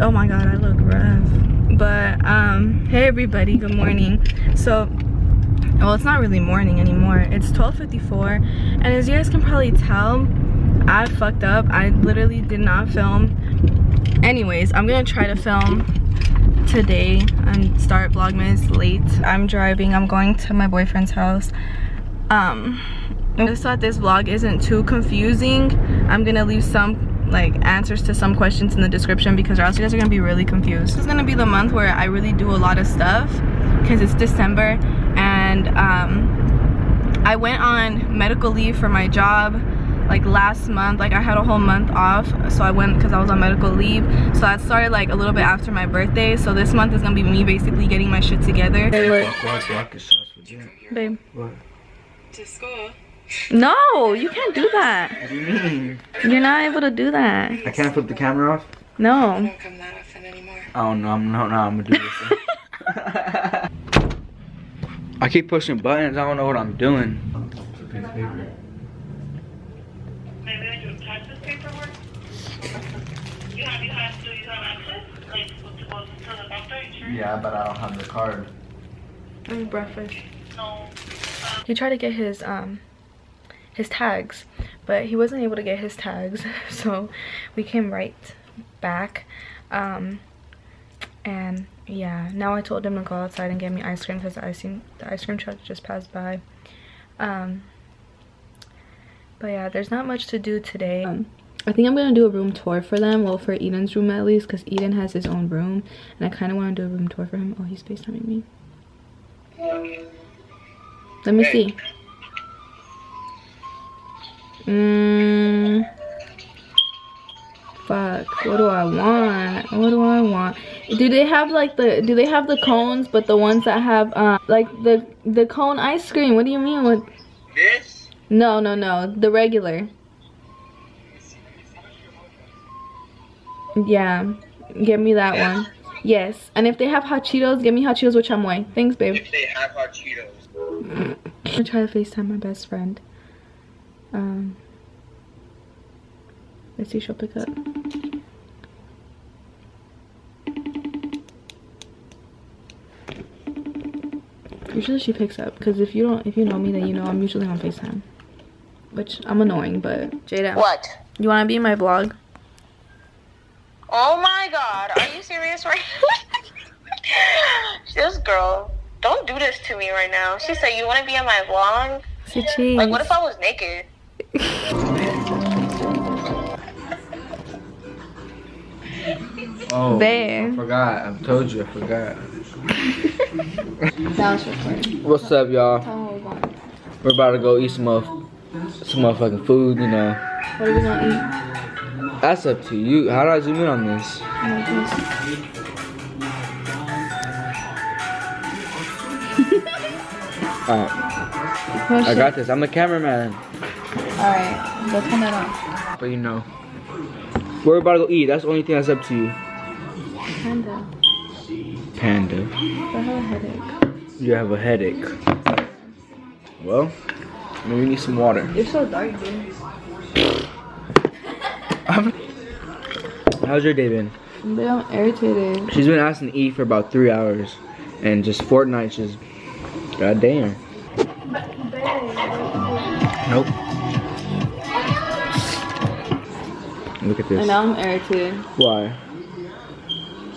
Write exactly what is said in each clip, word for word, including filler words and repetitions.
Oh my god, I look rough. But um hey everybody, good morning. So well, it's not really morning anymore. It's twelve fifty-four, and as you guys can probably tell, I fucked up. I literally did not film. Anyways, I'm gonna try to film today and start Vlogmas late. I'm driving, I'm going to my boyfriend's house. Um, I just thought this vlog isn't too confusing. I'm gonna leave some like answers to some questions in the description because or else you guys are gonna be really confused. This is gonna be the month where I really do a lot of stuff because it's December, and um, I went on medical leave for my job like last month. Like I had a whole month off, so I went because I was on medical leave, so that started like a little bit after my birthday. So this month is gonna be me basically getting my shit together. Hey, walk, walk, walk, babe, what? To school. No, you can't do that. What do you mean? You're not able to do that. I can't flip the camera off? No. Don't come that often anymore. Oh no, I'm no no I'm gonna do this. I keep pushing buttons, I don't know what I'm doing. Yeah, but I don't have the card. I need breakfast. No. He tried to get his um his tags, but he wasn't able to get his tags, so we came right back. Um and yeah, now I told him to go outside and get me ice cream because the ice cream the ice cream truck just passed by. Um but yeah, there's not much to do today. um, I think I'm gonna do a room tour for them, well, for Eden's room at least, because Eden has his own room and I kind of want to do a room tour for him. Oh, he's FaceTiming me. Okay. Let me see. Mm, fuck. What do I want? What do I want? Do they have like the? Do they have the cones? But the ones that have um, like the the cone ice cream. What do you mean? What? This? No, no, no. The regular. Yeah. Give me that yeah. one. Yes. And if they have hot Cheetos, give me hot Cheetos with chamoy. Thanks, babe. If they have hot Cheetos. I'm gonna try to FaceTime my best friend. Um, let's see if she'll pick up. Usually she picks up, because if you don't, if you know me, then you know I'm usually on FaceTime, which I'm annoying. But Jada, what? You want to be in my vlog? Oh my God, are you serious right now? This girl. Don't do this to me right now. She said, you want to be on my vlog? Jeez. Like, what if I was naked? Oh, there. I forgot. I told you, I forgot. That was recording. What's up, y'all? We're about to go eat some, of, some motherfucking food, you know. What are we going to eat? That's up to you. How do I zoom in on this? Oh, alright. Oh, I got this. I'm the cameraman. Alright, go turn that on. But you know. We're about to go eat. That's the only thing that's up to you. Panda. Panda. I have a headache. You have a headache. Well, maybe you need some water. You're so dark, dude. How's your day been? Dude, I'm irritated. She's been asking to eat for about three hours. And just Fortnite just... God damn. Nope. Look at this. And now I'm irritated. Why?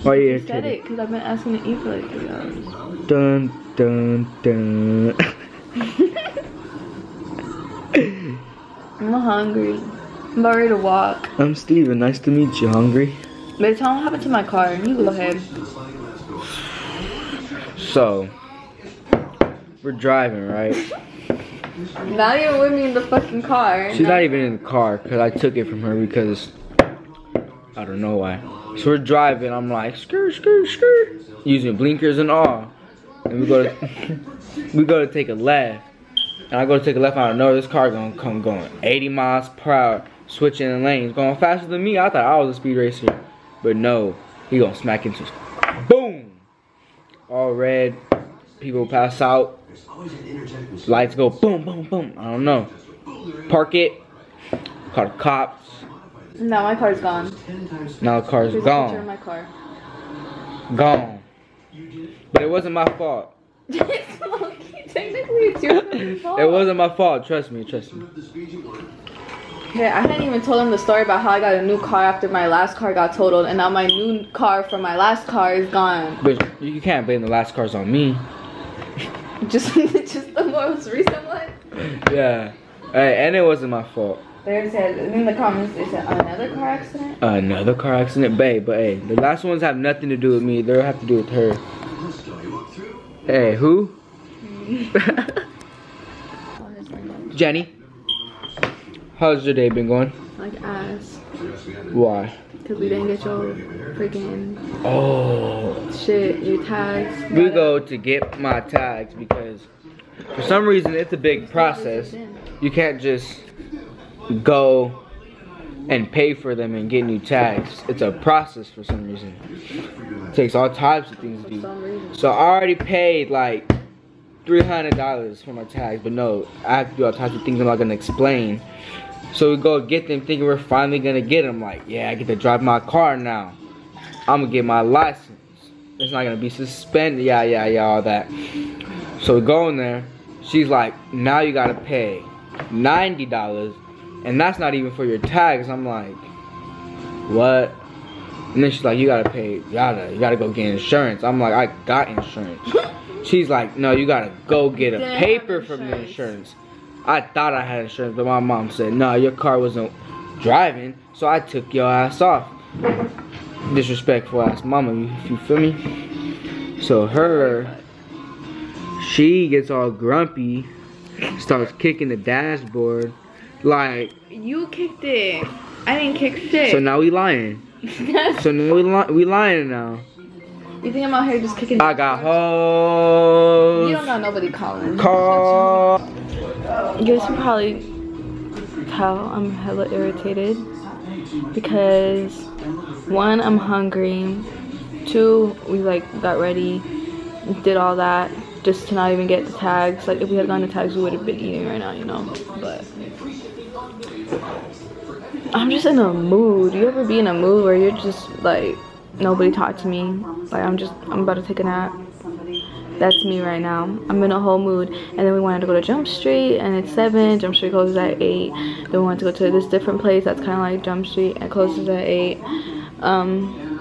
Why are you irritated? I said it because I've been asking to eat for like three hours. Dun dun dun. I'm hungry. I'm about ready to walk. I'm Steven. Nice to meet you. Hungry? Babe, tell me what happened to my car. You go ahead. So. We're driving, right? Not even with me in the fucking car. She's no. not even in the car because I took it from her because I don't know why. So we're driving. I'm like, skirt, skirt, skirt, using blinkers and all. And we go to we go to take a left, and I go to take a left. I don't know this car gonna come going eighty miles per hour, switching the lanes, going faster than me. I thought I was a speed racer, but no, he gonna smack into boom, all red. People pass out. Lights go boom, boom, boom. I don't know. Park it. Call the cops. No, my car's gone. No, car's There's gone. A picture of my car. Gone. But it wasn't my fault. Technically, it's your fault. It wasn't my fault. Trust me. Trust me. Yeah, I hadn't even told him the story about how I got a new car after my last car got totaled, and now my new car from my last car is gone. But you can't blame the last cars on me. Just, just the most recent one. Yeah. Hey, and it wasn't my fault. They said in the comments they said another car accident. Another car accident, babe. But hey, the last ones have nothing to do with me. They'll have to do with her. Hey, who? Jenny, how's your day been going? Like ass. Why? Because we didn't get your freaking oh shit, your tags. We go to get my tags because for some reason it's a big process. You can't just go and pay for them and get new tags. It's a process for some reason. It takes all types of things to do. So I already paid like three hundred dollars for my tags, but no, I have to do all types of things I'm not gonna explain. So we go get them thinking we're finally gonna get them. Like, yeah, I get to drive my car now. I'm gonna get my license. It's not gonna be suspended, yeah, yeah, yeah, all that. So we go in there, she's like, now you gotta pay ninety dollars, and that's not even for your tags. I'm like, what? And then she's like, you gotta pay, yada, you gotta go get insurance. I'm like, I got insurance. She's like, no, you gotta go get a Damn, paper from insurance. the insurance. I thought I had insurance, but my mom said, no, your car wasn't driving, so I took your ass off. Disrespectful ass mama, you, you feel me? So her, she gets all grumpy, starts kicking the dashboard, like. You kicked it. I didn't kick shit. So now we lying. so now we, li we lying now. You think I'm out here just kicking? I got hoes. You don't know nobody calling. Call. You guys can probably tell I'm hella irritated because one, I'm hungry. Two, we like got ready, did all that just to not even get the tags. Like if we had gotten the tags, we would have been eating right now, you know. But I'm just in a mood. You ever be in a mood where you're just like, nobody talked to me, like I'm just I'm about to take a nap? That's me right now. I'm in a whole mood. And then we wanted to go to Jump Street and it's seven. Jump Street closes at eight. Then we wanted to go to this different place that's kind of like Jump Street and closes at eight. Um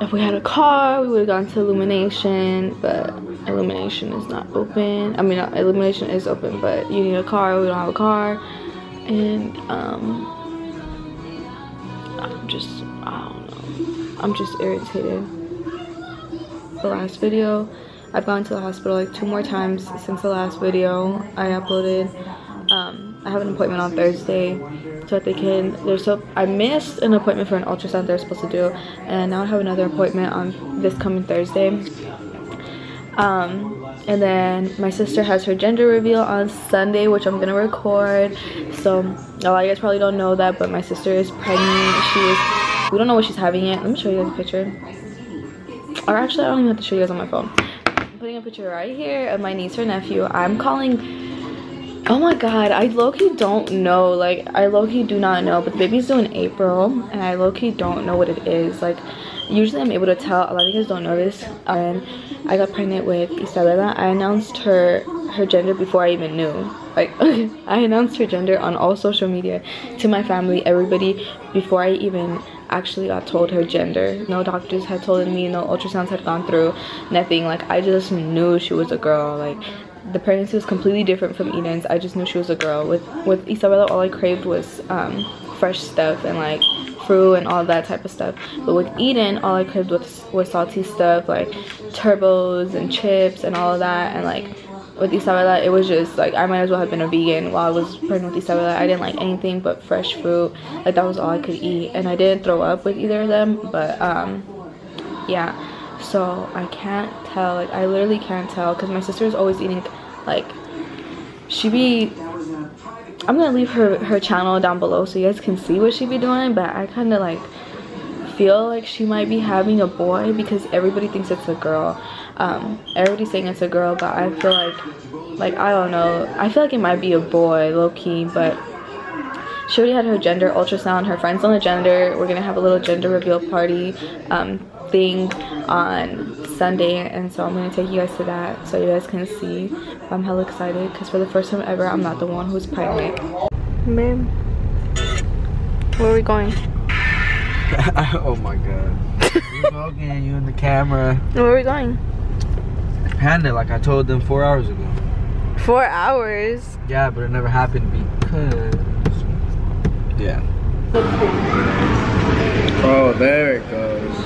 if we had a car, we would have gone to Illumination, but Illumination is not open. I mean, Illumination is open, but you need a car. We don't have a car. And um I'm just, I don't know, I'm just irritated. The last video, I've gone to the hospital like two more times since the last video I uploaded. Um, I have an appointment on Thursday so that they can, they're so, I missed an appointment for an ultrasound they're supposed to do, and now I have another appointment on this coming Thursday. Um, and then my sister has her gender reveal on Sunday, which I'm gonna record. So a lot of you guys probably don't know that, but my sister is pregnant. She is, we don't know what she's having yet. Let me show you guys a picture. Or actually, I don't even have to show you guys on my phone. I'm putting a picture right here of my niece or nephew. I'm calling, oh my god, I low-key don't know. Like, I low-key do not know, but the baby's due in April, and I low-key don't know what it is. Like, usually I'm able to tell. A lot of you guys don't know this. And I got pregnant with Isabella. I announced her her gender before I even knew. Like, I announced her gender on all social media to my family, everybody, before I even actually got told her gender. No doctors had told me, no ultrasounds had gone through, nothing. Like, I just knew she was a girl. Like, the pregnancy was completely different from Eden's. I just knew she was a girl. With with Isabella, all I craved was um, fresh stuff and like fruit and all that type of stuff. But with Eden, all I craved was, was salty stuff like turbos and chips and all of that. And like with Isabella, it was just like I might as well have been a vegan while I was pregnant with Isabella. I didn't like anything but fresh fruit. Like, that was all I could eat, and I didn't throw up with either of them. But um yeah, so I can't tell. Like, I literally can't tell because my sister is always eating, like, she be, I'm gonna leave her her channel down below so you guys can see what she be doing, but I kind of like feel like she might be having a boy because everybody thinks it's a girl. Um everybody's saying it's a girl, but I feel like, like I don't know, I feel like it might be a boy low-key, but She already had her gender ultrasound. Her friend's on the gender. We're gonna have a little gender reveal party um, thing on Sunday, and so I'm gonna take you guys to that so you guys can see. I'm hella excited because for the first time ever, I'm not the one who's pregnant. Babe, where are we going? Oh my god. You're vlogging, you in the camera. Where are we going? Panda, like I told them four hours ago. Four hours? Yeah, but it never happened because... Yeah. Oh, there it goes.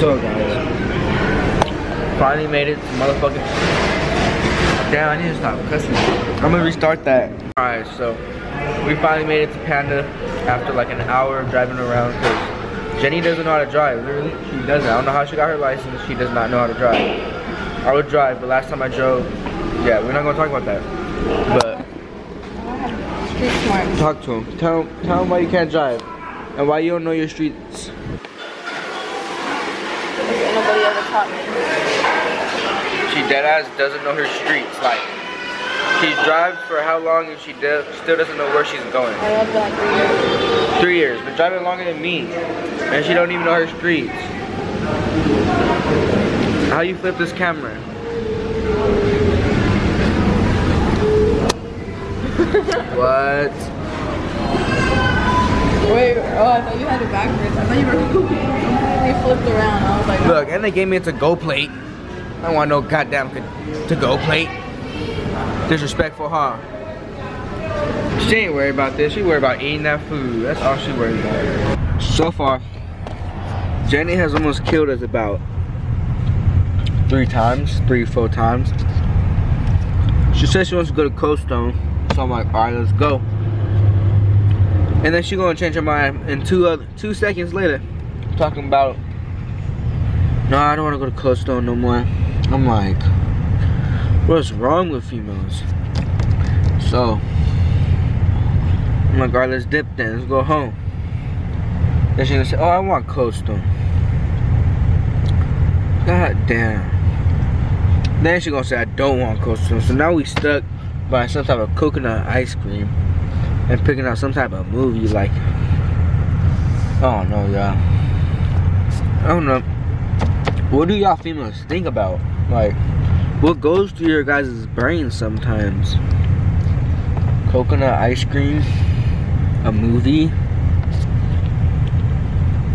So guys, finally made it to motherfucking... Damn, I need to stop cussing. I'm gonna restart that. Alright, so we finally made it to Panda after like an hour of driving around because Jenny doesn't know how to drive, literally. She doesn't. I don't know how she got her license. She does not know how to drive. I would drive, but last time I drove, yeah, we're not gonna talk about that. But street smart. Talk to him. Tell him, tell him why you can't drive and why you don't know your streets. Nobody ever taught me. She deadass doesn't know her streets. Like she drives for how long and she still doesn't know where she's going. I have been like three years. Three years, but driving longer than me, and she don't even know her streets. How you flip this camera? What? Wait, oh, I thought you had it backwards. I thought you were you flipped around. I was like, look, and they gave me a to-go plate. I don't want no goddamn to-go plate. Disrespectful, huh? She ain't worried about this. She worried about eating that food. That's all she worried about. So far, Jenny has almost killed us about three times, three, four times. She said she wants to go to Cold Stone, so I'm like, all right, let's go. And then she gonna change her mind, and two other, two seconds later, talking about, no, I don't wanna go to Cold Stone no more. I'm like, what's wrong with females? So, I'm like, all right, let's dip then, let's go home. Then she gonna say, oh, I want Cold Stone. God damn. Then she gonna say I don't want Cold Stone. So now we stuck buying some type of coconut ice cream and picking out some type of movie. Like, I don't know, y'all. I don't know. What do y'all females think about? Like, what goes through your guys' brains sometimes? Coconut ice cream, a movie.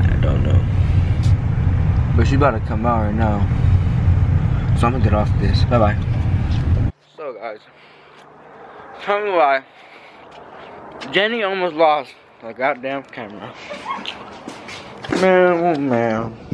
I don't know. But she about to come out right now. So I'm gonna get off this. Bye bye. So guys, tell me why Jenny almost lost the goddamn camera. Man, oh man.